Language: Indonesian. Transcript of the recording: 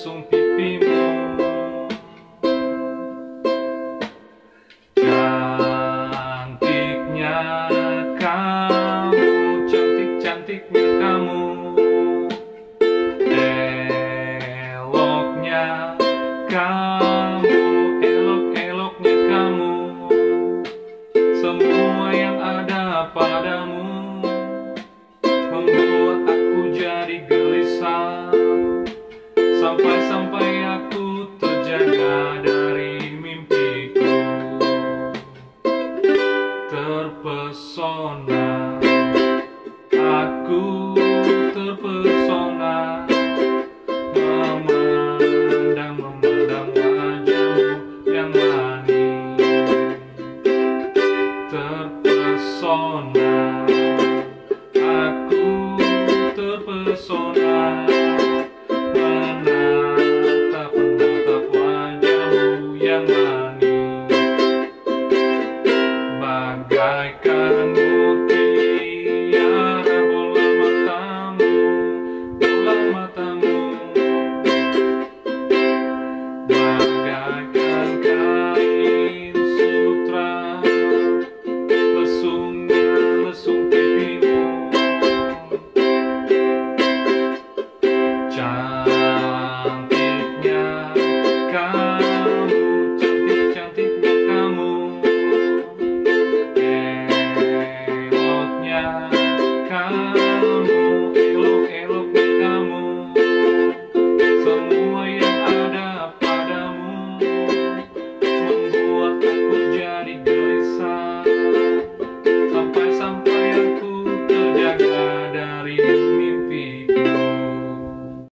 langsung pipimu. Cantiknya kamu, cantik-cantiknya kamu, eloknya kamu, elok-eloknya kamu, semua yang ada padamu membuat aku jadi gelisah sampai